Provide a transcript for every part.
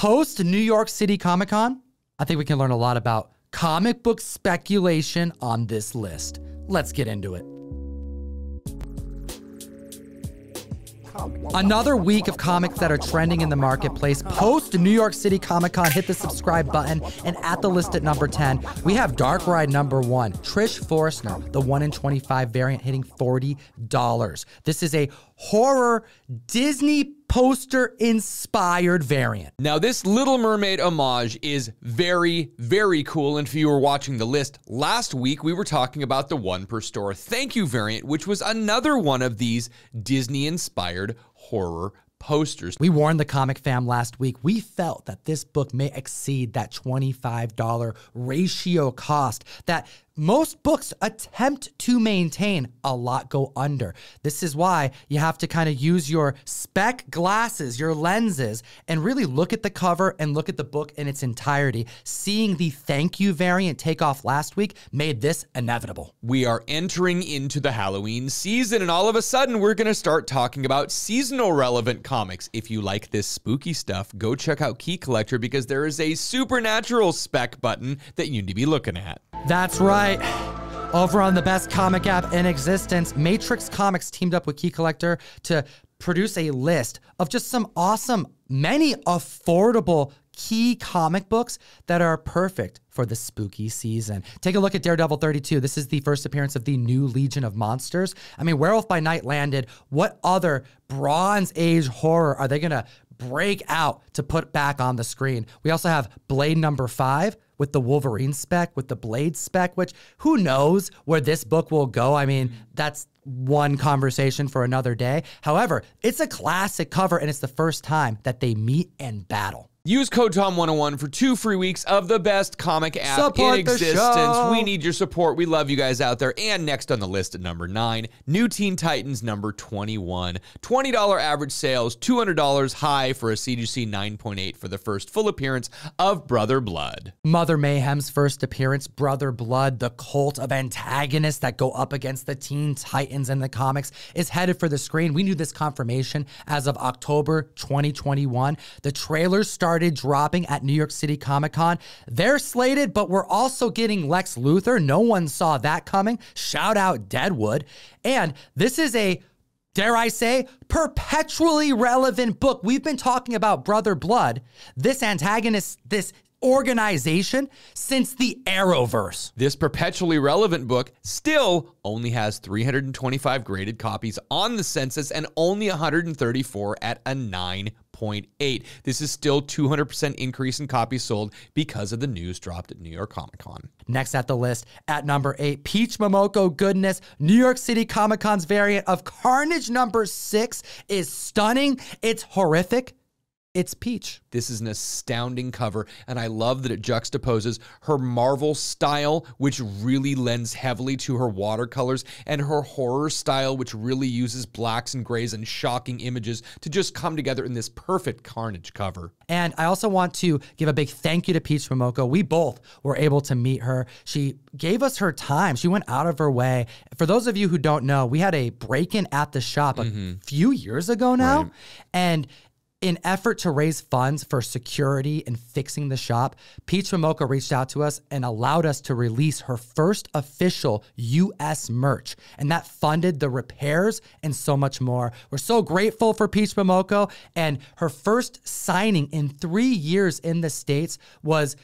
Post New York City Comic-Con, I think we can learn a lot about comic book speculation on this list. Let's get into it. Another week of comics that are trending in the marketplace. Post New York City Comic-Con, hit the subscribe button, and at the list at number 10, we have Dark Ride number 1. Trish Forstner, the 1-in-25 variant, hitting $40. This is a horror Disney poster-inspired variant. Now, this Little Mermaid homage is very, very cool, and if you were watching the list last week, we were talking about the one-per-store thank you variant, which was another one of these Disney-inspired horror posters. We warned the comic fam last week. We felt that this book may exceed that $25 ratio cost that most books attempt to maintain. A lot go under. This is why you have to kind of use your spec glasses, your lenses, and really look at the cover and look at the book in its entirety. Seeing the thank you variant take off last week made this inevitable. We are entering into the Halloween season, and all of a sudden we're going to start talking about seasonal relevant comics. If you like this spooky stuff, go check out Key Collector, because there is a supernatural spec button that you need to be looking at. That's right. Over on the best comic app in existence, Matrix Comics teamed up with Key Collector to produce a list of just some awesome, many affordable key comic books that are perfect for the spooky season. Take a look at Daredevil 32. This is the first appearance of the new Legion of Monsters. I mean, Werewolf by Night landed. What other Bronze Age horror are they going to break out to put back on the screen? We also have Blade number 5. With the Wolverine spec, with the Blade spec, which who knows where this book will go. I mean, that's one conversation for another day. However, it's a classic cover, and it's the first time that they meet and battle. Use code TOM101 for 2 free weeks of the best comic app in existence. We need your support. We love you guys out there. And next on the list at number 9, New Teen Titans number 21. $20 average sales, $200 high for a CGC 9.8 for the first full appearance of Brother Blood. Mother Mayhem's first appearance, Brother Blood, the cult of antagonists that go up against the Teen Titans in the comics, is headed for the screen. We knew this confirmation as of October 2021. The trailer started dropping at New York City Comic-Con. They're slated, but we're also getting Lex Luthor. No one saw that coming. Shout out Deadwood. And this is a, dare I say, perpetually relevant book. We've been talking about Brother Blood, this antagonist, this organization, since the Arrowverse. This perpetually relevant book still only has 325 graded copies on the census and only 134 at a 9.8. This is still 200% increase in copies sold because of the news dropped at New York Comic Con. Next at the list at number 8, Peach Momoko goodness. New York City Comic Con's variant of Carnage number 6 is stunning. It's horrific. It's Peach. This is an astounding cover, and I love that it juxtaposes her Marvel style, which really lends heavily to her watercolors, and her horror style, which really uses blacks and grays and shocking images to just come together in this perfect Carnage cover. And I also want to give a big thank you to Peach Momoko. We both were able to meet her. She gave us her time. She went out of her way. For those of you who don't know, we had a break-in at the shop a few years ago now, right. And in effort to raise funds for security and fixing the shop, Peach Momoko reached out to us and allowed us to release her first official U.S. merch, and that funded the repairs and so much more. We're so grateful for Peach Momoko, and her first signing in 3 years in the States was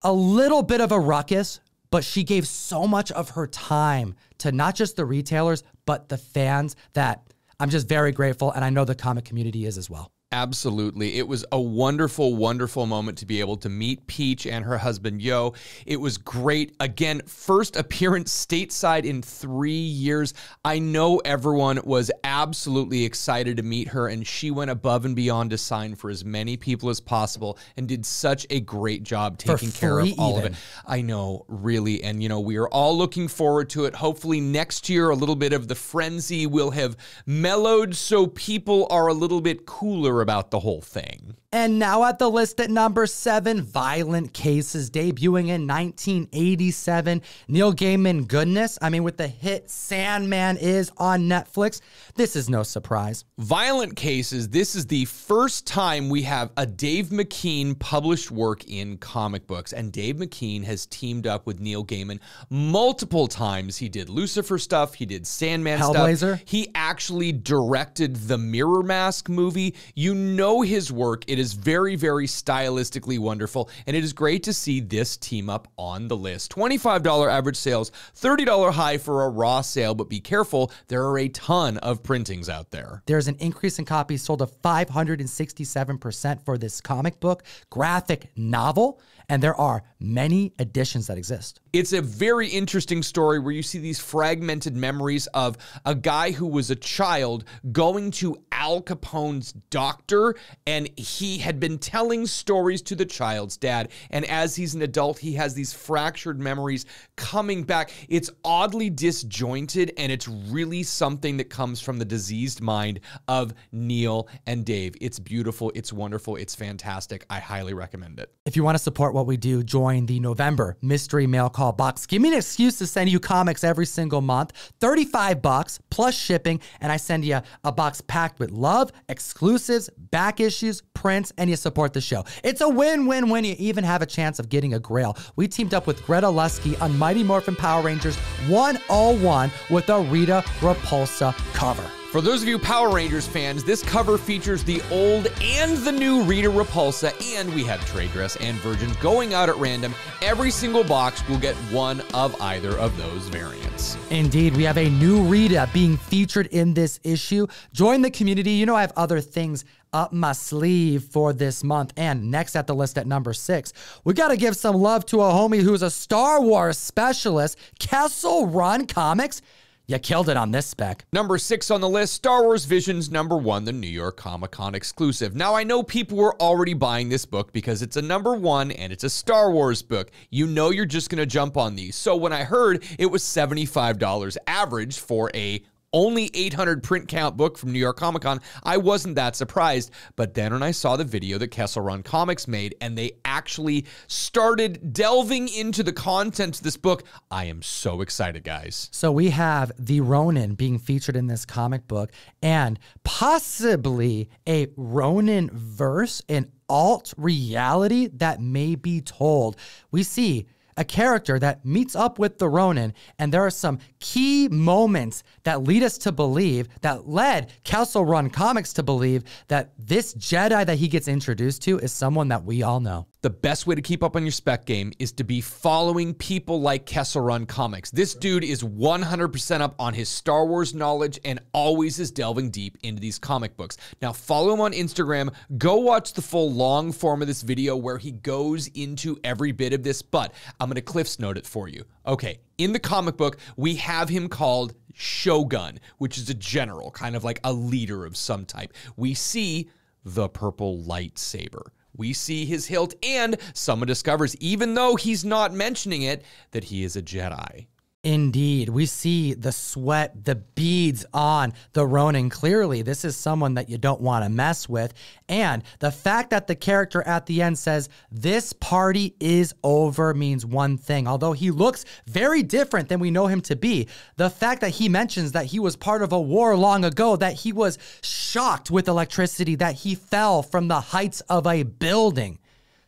a little bit of a ruckus, but she gave so much of her time to not just the retailers, but the fans, that I'm just very grateful, and I know the comic community is as well. Absolutely. It was a wonderful, wonderful moment to be able to meet Peach and her husband, Yo. It was great. Again, first appearance stateside in 3 years. I know everyone was absolutely excited to meet her, and she went above and beyond to sign for as many people as possible and did such a great job taking care of all of it. I know, really. And, you know, we are all looking forward to it. Hopefully next year, a little bit of the frenzy will have mellowed so people are a little bit cooler better about the whole thing. And now at the list at number 7, Violent Cases, debuting in 1987. Neil Gaiman goodness. I mean, with the hit Sandman is on Netflix, this is no surprise. Violent Cases, this is the first time we have a Dave McKean published work in comic books, and Dave McKean has teamed up with Neil Gaiman multiple times. He did Lucifer stuff, he did Sandman stuff. He actually directed the Mirror Mask movie. You know his work. It is very, very stylistically wonderful, and it is great to see this team up on the list. $25 average sales, $30 high for a raw sale, but be careful, there are a ton of printings out there. There's an increase in copies sold of 567% for this comic book, graphic novel, and there are many editions that exist. It's a very interesting story where you see these fragmented memories of a guy who was a child going to Al Capone's doctor, and he had been telling stories to the child's dad. And as he's an adult, he has these fractured memories coming back. It's oddly disjointed, and it's really something that comes from the diseased mind of Neil and Dave. It's beautiful, it's wonderful, it's fantastic. I highly recommend it. If you want to support what we do, join the November Mystery Mail Call box. Give me an excuse to send you comics every single month. 35 bucks plus shipping, and I send you a box packed with love, exclusives, back issues, prints, and you support the show. It's a win-win-win. You even have a chance of getting a grail. We teamed up with Greta Lusky on Mighty Morphin Power Rangers 101 with a Rita Repulsa cover. For those of you Power Rangers fans, this cover features the old and the new Rita Repulsa, and we have Trade Dress and Virgin going out at random. Every single box will get one of either of those variants. Indeed, we have a new Rita being featured in this issue. Join the community. You know I have other things up my sleeve for this month. And next at the list at number 6, we got to give some love to a homie who's a Star Wars specialist, Kessel Run Comics. You killed it on this spec. Number 6 on the list, Star Wars Visions, number 1, the New York Comic-Con exclusive. Now, I know people were already buying this book because it's a number 1 and it's a Star Wars book. You know you're just going to jump on these. So when I heard it was $75 average for a only 800 print count book from New York Comic Con, I wasn't that surprised. But then when I saw the video that Kessel Run Comics made and they actually started delving into the contents of this book, I am so excited, guys. So we have the Ronin being featured in this comic book, and possibly a Ronin verse, an alt reality that may be told. We see a character that meets up with the Ronin, and there are some key moments that lead us to believe, that led Kessel Run Comics to believe, that this Jedi that he gets introduced to is someone that we all know. The best way to keep up on your spec game is to be following people like Kessel Run Comics. This dude is 100% up on his Star Wars knowledge and always is delving deep into these comic books. Now follow him on Instagram. Go watch the full long form of this video where he goes into every bit of this, but I'm going to Cliff's note it for you. Okay, in the comic book, we have him called Shogun, which is a general, kind of like a leader of some type. We see the purple lightsaber. We see his hilt, and someone discovers, even though he's not mentioning it, that he is a Jedi. Indeed, we see the sweat, the beads on the Ronin. Clearly, this is someone that you don't want to mess with. And the fact that the character at the end says, "This party is over," means one thing. Although he looks very different than we know him to be, the fact that he mentions that he was part of a war long ago, that he was shocked with electricity, that he fell from the heights of a building.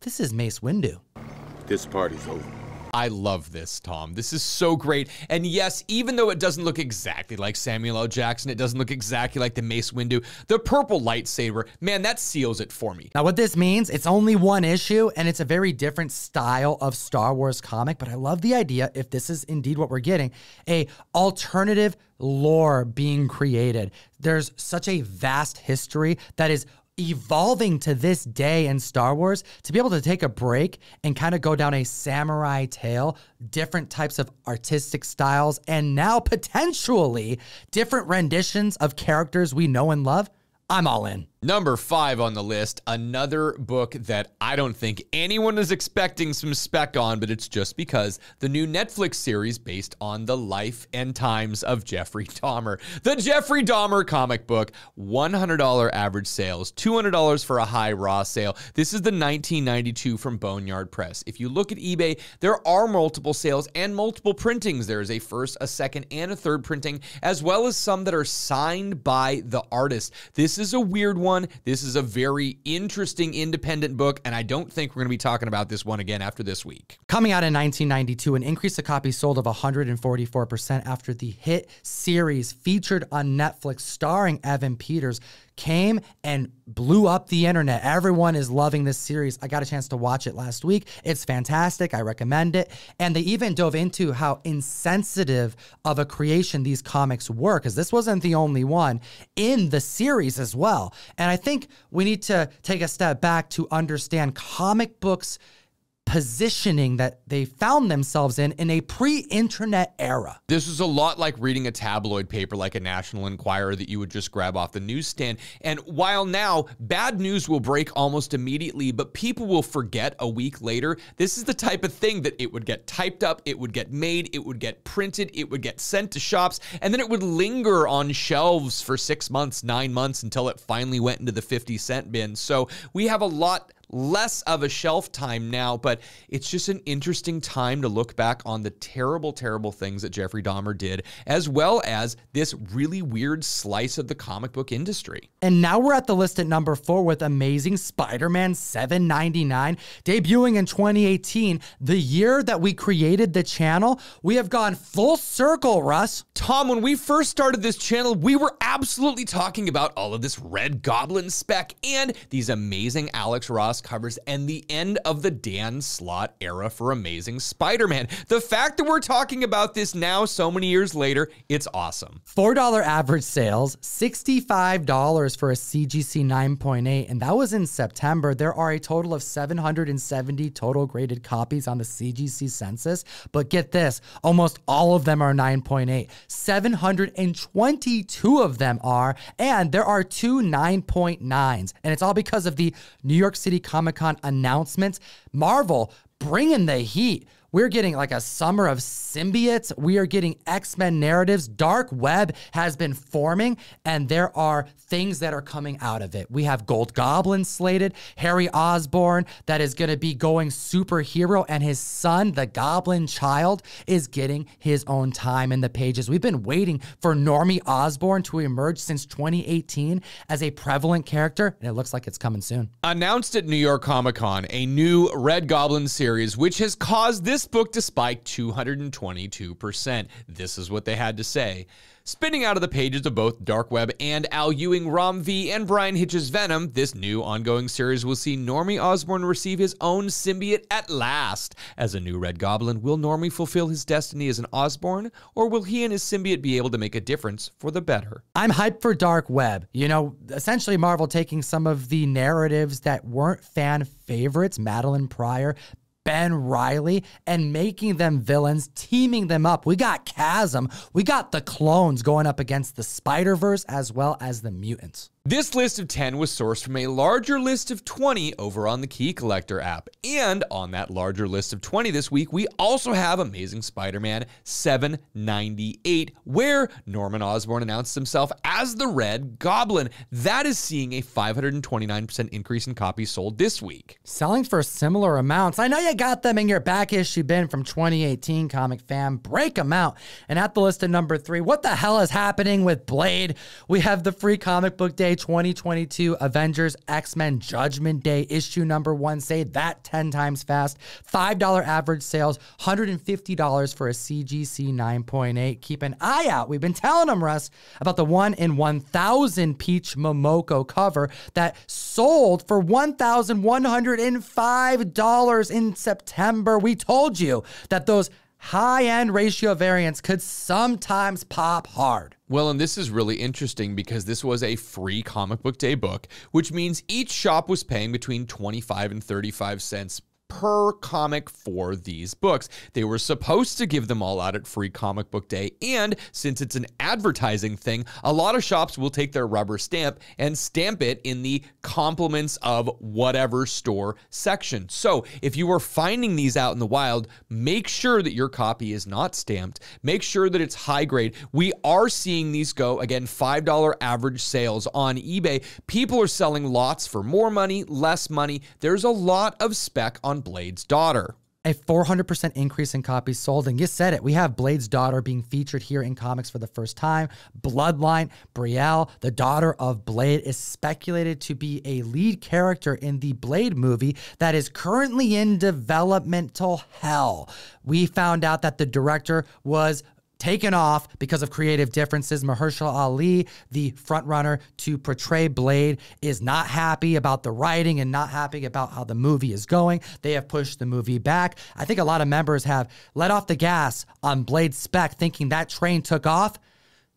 This is Mace Windu. This party's over. I love this, Tom. This is so great. And yes, even though it doesn't look exactly like Samuel L. Jackson, it doesn't look exactly like the Mace Windu, the purple lightsaber, man, that seals it for me. Now what this means, it's only one issue, and it's a very different style of Star Wars comic, but I love the idea, if this is indeed what we're getting, a alternative lore being created. There's such a vast history that is evolving to this day in Star Wars. To be able to take a break and kind of go down a samurai tale, different types of artistic styles, and now potentially different renditions of characters we know and love, I'm all in. Number 5 on the list, another book that I don't think anyone is expecting some spec on, but it's just because the new Netflix series based on the life and times of Jeffrey Dahmer. The Jeffrey Dahmer comic book, $100 average sales, $200 for a high raw sale. This is the 1992 from Boneyard Press. If you look at eBay, there are multiple sales and multiple printings. There is a first, a second, and a third printing, as well as some that are signed by the artist. This is a weird one. This is a very interesting independent book, and I don't think we're going to be talking about this one again after this week. Coming out in 1992, an increase of copies sold of 144% after the hit series featured on Netflix starring Evan Peters came and blew up the internet. Everyone is loving this series. I got a chance to watch it last week. It's fantastic. I recommend it. And they even dove into how insensitive of a creation these comics were, because this wasn't the only one in the series as well. And I think we need to take a step back to understand comic books' positioning that they found themselves in a pre-internet era. This is a lot like reading a tabloid paper like a National Enquirer that you would just grab off the newsstand. And while now bad news will break almost immediately, but people will forget a week later, this is the type of thing that it would get typed up, it would get made, it would get printed, it would get sent to shops, and then it would linger on shelves for 6 months, 9 months, until it finally went into the 50-cent bin. So we have a lot less of a shelf time now, but it's just an interesting time to look back on the terrible, terrible things that Jeffrey Dahmer did, as well as this really weird slice of the comic book industry. And now we're at the list at number 4 with Amazing Spider-Man $7.99, debuting in 2018, the year that we created the channel. We have gone full circle, Russ. Tom, when we first started this channel, we were absolutely talking about all of this Red Goblin spec and these amazing Alex Ross covers and the end of the Dan Slott era for Amazing Spider-Man. The fact that we're talking about this now so many years later, it's awesome. $4 average sales, $65 for a CGC 9.8, and that was in September. There are a total of 770 total graded copies on the CGC census, but get this, almost all of them are 9.8. 722 of them are, and there are two 9.9s, and it's all because of the New York City Comic-Con announcements. Marvel, bringing the heat. We're getting like a summer of Symbiotes. We are getting X-Men narratives. Dark Web has been forming, and there are things that are coming out of it. We have Gold Goblin slated, Harry Osborn that is going to be going superhero, and his son, the Goblin Child, is getting his own time in the pages. We've been waiting for Normie Osborn to emerge since 2018 as a prevalent character, and it looks like it's coming soon. Announced at New York Comic-Con, a new Red Goblin series, which has caused this book to spike 222%. This is what they had to say. Spinning out of the pages of both Dark Web and Al Ewing, Rom V, and Brian Hitch's Venom, this new ongoing series will see Normie Osborn receive his own symbiote at last. As a new Red Goblin, will Normie fulfill his destiny as an Osborn, or will he and his symbiote be able to make a difference for the better? I'm hyped for Dark Web. You know, essentially Marvel taking some of the narratives that weren't fan favorites, Madeline Pryor, Ben Reilly, and making them villains, teaming them up. We got Chasm. We got the clones going up against the Spider-Verse as well as the mutants. This list of 10 was sourced from a larger list of 20 over on the Key Collector app. And on that larger list of 20 this week, we also have Amazing Spider-Man 798, where Norman Osborn announced himself as the Red Goblin. That is seeing a 529% increase in copies sold this week. Selling for similar amounts. I know you got them in your back issue bin from 2018, comic fam. Break them out. And at the list at number 3, what the hell is happening with Blade? We have the Free Comic Book Day 2022 Avengers X-Men Judgment Day issue number 1. Say that 10 times fast. $5 average sales, $150 for a CGC 9.8. Keep an eye out. We've been telling them, Russ, about the 1 in 1,000 Peach Momoko cover that sold for $1,105 in September. We told you that those high-end ratio variants could sometimes pop hard. Well, and this is really interesting because this was a free comic book day book, which means each shop was paying between 25 and 35 cents per comic for these books. They were supposed to give them all out at Free Comic Book Day, and since it's an advertising thing, a lot of shops will take their rubber stamp and stamp it in the compliments of whatever store section. So if you are finding these out in the wild, make sure that your copy is not stamped. Make sure that it's high grade. We are seeing these go, again, $5 average sales on eBay. People are selling lots for more money, less money. There's a lot of spec on Blade's Daughter. A 400% increase in copies sold. And you said it. We have Blade's Daughter being featured here in comics for the first time. Bloodline, Brielle, the daughter of Blade, is speculated to be a lead character in the Blade movie that is currently in developmental hell. We found out that the director was taken off because of creative differences. Mahershala Ali, the frontrunner to portray Blade, is not happy about the writing and not happy about how the movie is going. They have pushed the movie back. I think a lot of members have let off the gas on Blade spec, thinking that train took off.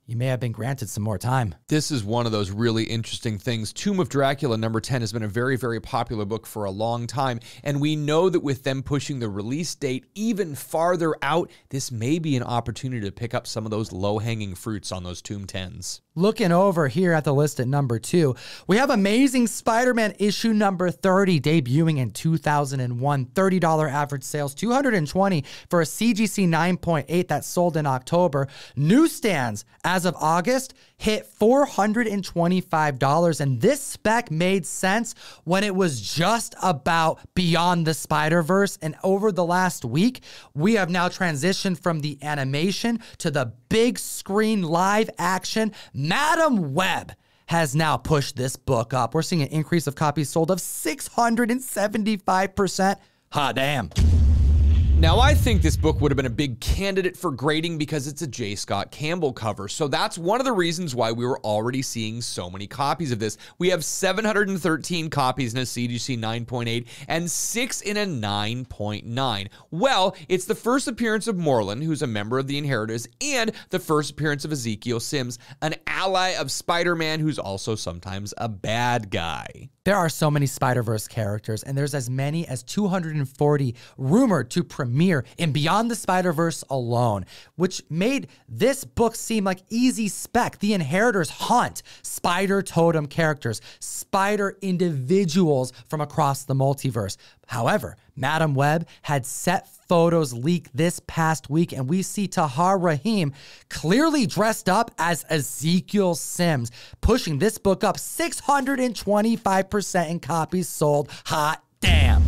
You may have been granted some more time. This is one of those really interesting things. Tomb of Dracula number 10 has been a very, very popular book for a long time. And we know that with them pushing the release date even farther out, this may be an opportunity to pick up some of those low-hanging fruits on those Tomb 10s. Looking over here at the list at number 2, we have Amazing Spider-Man issue number 30, debuting in 2001. $30 average sales, $220 for a CGC 9.8 that sold in October. Newsstands, as of August, hit $425, and this spec made sense when it was just about Beyond the Spider-Verse, and over the last week, we have now transitioned from the animation to the big screen live action. Madam Web has now pushed this book up. We're seeing an increase of copies sold of 675%. Hot damn. Now, I think this book would have been a big candidate for grading because it's a J. Scott Campbell cover. So that's one of the reasons why we were already seeing so many copies of this. We have 713 copies in a CGC 9.8 and 6 in a 9.9. Well, it's the first appearance of Morlun, who's a member of the Inheritors, and the first appearance of Ezekiel Sims, an ally of Spider-Man who's also sometimes a bad guy. There are so many Spider-Verse characters, and there's as many as 240 rumored to premiere in Beyond the Spider-Verse alone, which made this book seem like easy spec. The Inheritors hunt spider totem characters, spider individuals from across the multiverse. However, Madam Web had set photos leaked this past week, and we see Tahar Rahim clearly dressed up as Ezekiel Sims, pushing this book up 625% in copies sold. Hot damn.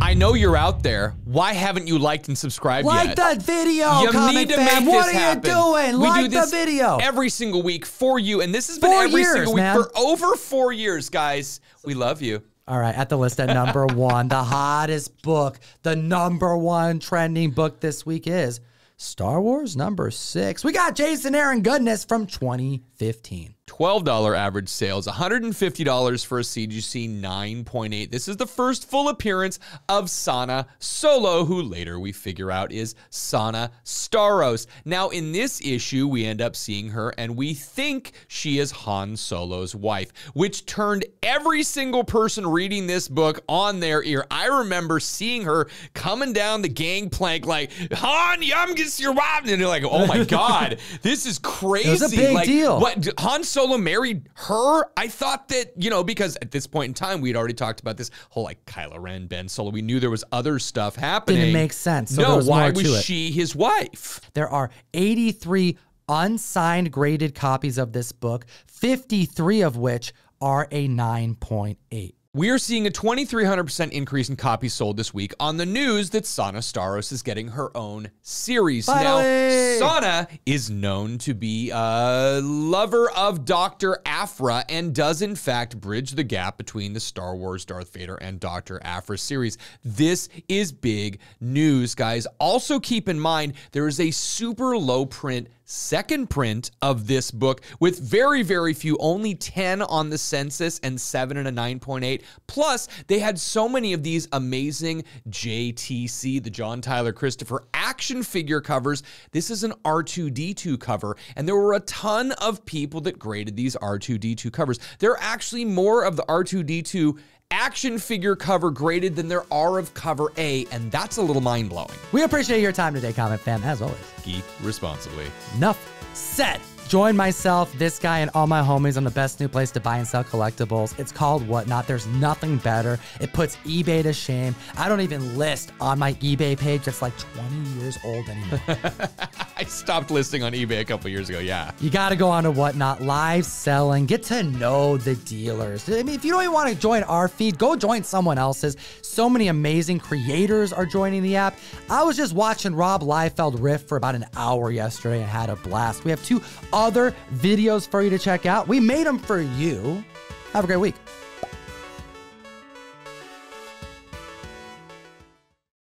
I know you're out there. Why haven't you liked and subscribed yet? Like the video, you comic need to fam. Make what this are happen. You doing? We like do this the video every single week for you, and this has been every single week for over 4 years, guys. We love you. All right, at the list at number 1, the hottest book, the number 1 trending book this week is Star Wars number 6. We got Jason Aaron Goodness from 2015. $12 average sales, $150 for a CGC 9.8. This is the first full appearance of Sana Solo, who later we figure out is Sana Staros. Now in this issue, we end up seeing her and we think she is Han Solo's wife, which turned every single person reading this book on their ear. I remember seeing her coming down the gangplank like, Han, yum, gets your wife. And they're like, oh my God, this is crazy. It was a big deal. What, Han Solo married her? I thought that, you know, because at this point in time, we had already talked about this whole like Kylo Ren, Ben Solo. We knew there was other stuff happening. Didn't make sense. So no, why was she his wife? There are 83 unsigned graded copies of this book, 53 of which are a 9.8. We are seeing a 2,300% increase in copies sold this week on the news that Sana Staros is getting her own series. Finally! Now, Sana is known to be a lover of Dr. Aphra and does, in fact, bridge the gap between the Star Wars Darth Vader and Dr. Aphra series. This is big news, guys. Also, keep in mind, there is a super low print second print of this book with very, very few, only 10 on the census and 7 and a 9.8. Plus, they had so many of these amazing JTC, the John Tyler Christopher action figure covers. This is an R2-D2 cover, and there were a ton of people that graded these R2-D2 covers. There are actually more of the R2-D2 action figure cover graded than there are of cover A, and that's a little mind-blowing. We appreciate your time today, Comic Fam, as always. Geek responsibly. Enough said. Join myself, this guy, and all my homies on the best new place to buy and sell collectibles. It's called Whatnot. There's nothing better. It puts eBay to shame. I don't even list on my eBay page. That's like 20 years old anymore. I stopped listing on eBay a couple years ago, yeah. You got to go on to Whatnot, live selling, get to know the dealers. I mean, if you don't even want to join our feed, go join someone else's. So many amazing creators are joining the app. I was just watching Rob Liefeld riff for about an hour yesterday and had a blast. We have two other videos for you to check out. We made them for you. Have a great week.